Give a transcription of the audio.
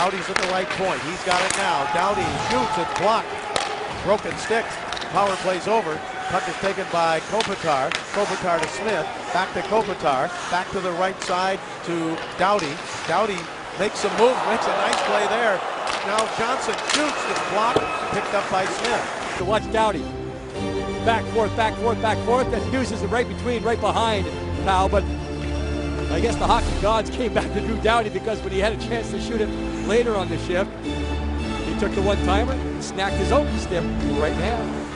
Doughty's at the right point. He's got it now. Doughty shoots. It's blocked. Broken sticks. Power plays over. Puck is taken by Kopitar. Kopitar to Smith. Back to Kopitar. Back to the right side to Doughty. Doughty makes some move. Makes a nice play there. Now Johnson shoots. It's blocked. Picked up by Smith. To watch Doughty. Back, forth, back, forth, back, forth. That uses it right between, right behind now. But I guess the hockey gods came back to Drew Doughty, because when he had a chance to shoot it later on the shift, he took the one-timer and snacked his own stiff right now.